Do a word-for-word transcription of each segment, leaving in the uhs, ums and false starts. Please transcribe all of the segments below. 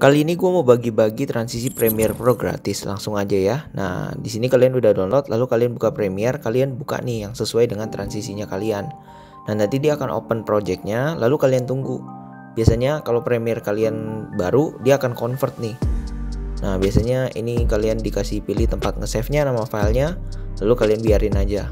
Kali ini gue mau bagi-bagi transisi Premiere Pro gratis, langsung aja ya. Nah, di sini kalian udah download, lalu kalian buka Premiere, kalian buka nih yang sesuai dengan transisinya kalian. Nah, nanti dia akan open projectnya, lalu kalian tunggu. Biasanya kalau Premiere kalian baru, dia akan convert nih. Nah, biasanya ini kalian dikasih pilih tempat nge-save-nya, nama filenya, lalu kalian biarin aja.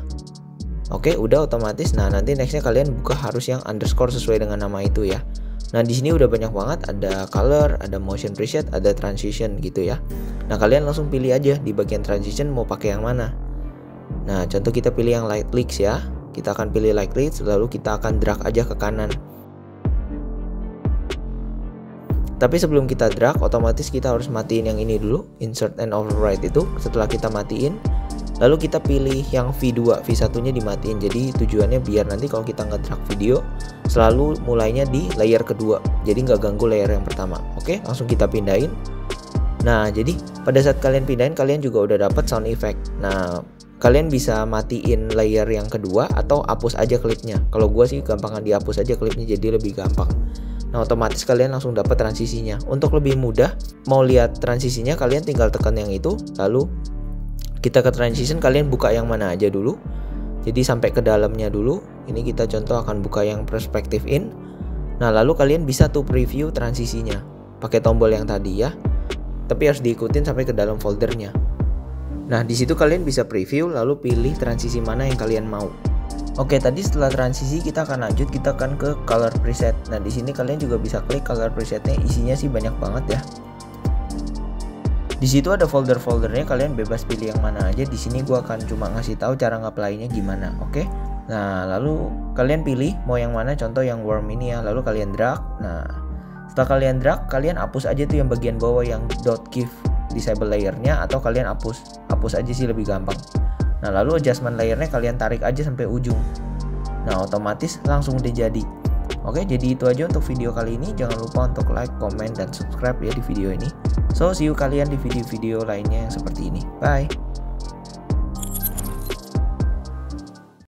Oke, udah otomatis. Nah, nanti nextnya kalian buka harus yang underscore sesuai dengan nama itu ya. Nah, di sini udah banyak banget, ada color, ada motion preset, ada transition gitu ya. Nah, kalian langsung pilih aja di bagian transition mau pakai yang mana. Nah, contoh kita pilih yang light leaks ya. Kita akan pilih light leaks, lalu kita akan drag aja ke kanan. Tapi sebelum kita drag, otomatis kita harus matiin yang ini dulu, insert and override itu. Setelah kita matiin, lalu kita pilih yang V dua, V satu nya dimatiin. Jadi tujuannya biar nanti kalau kita nge-drag video selalu mulainya di layer kedua, jadi nggak ganggu layer yang pertama. Oke, langsung kita pindahin. Nah, jadi pada saat kalian pindahin, kalian juga udah dapat sound effect. Nah, kalian bisa matiin layer yang kedua atau hapus aja klipnya. Kalau gua sih gampangan dihapus aja klipnya, jadi lebih gampang. Nah, otomatis kalian langsung dapat transisinya. Untuk lebih mudah mau lihat transisinya, kalian tinggal tekan yang itu, lalu kita ke transition, kalian buka yang mana aja dulu. Jadi sampai ke dalamnya dulu. Ini kita contoh akan buka yang perspective in. Nah, lalu kalian bisa tuh preview transisinya pakai tombol yang tadi ya. Tapi harus diikutin sampai ke dalam foldernya. Nah, di situ kalian bisa preview lalu pilih transisi mana yang kalian mau. Oke, tadi setelah transisi kita akan lanjut, kita akan ke color preset. Nah, di sini kalian juga bisa klik color presetnya. Isinya sih banyak banget ya. Di situ ada folder-foldernya, kalian bebas pilih yang mana aja. Di sini gua akan cuma ngasih tahu cara nge-apply-nya gimana, oke? Nah, lalu kalian pilih mau yang mana, contoh yang warm ini ya, lalu kalian drag. Nah, setelah kalian drag, kalian hapus aja tuh yang bagian bawah yang .give disable layernya, atau kalian hapus, hapus aja sih lebih gampang. Nah, lalu adjustment layernya kalian tarik aja sampai ujung. Nah, otomatis langsung udah jadi. Oke, jadi itu aja untuk video kali ini. Jangan lupa untuk like, comment, dan subscribe ya di video ini. So, see you kalian di video-video lainnya yang seperti ini. Bye!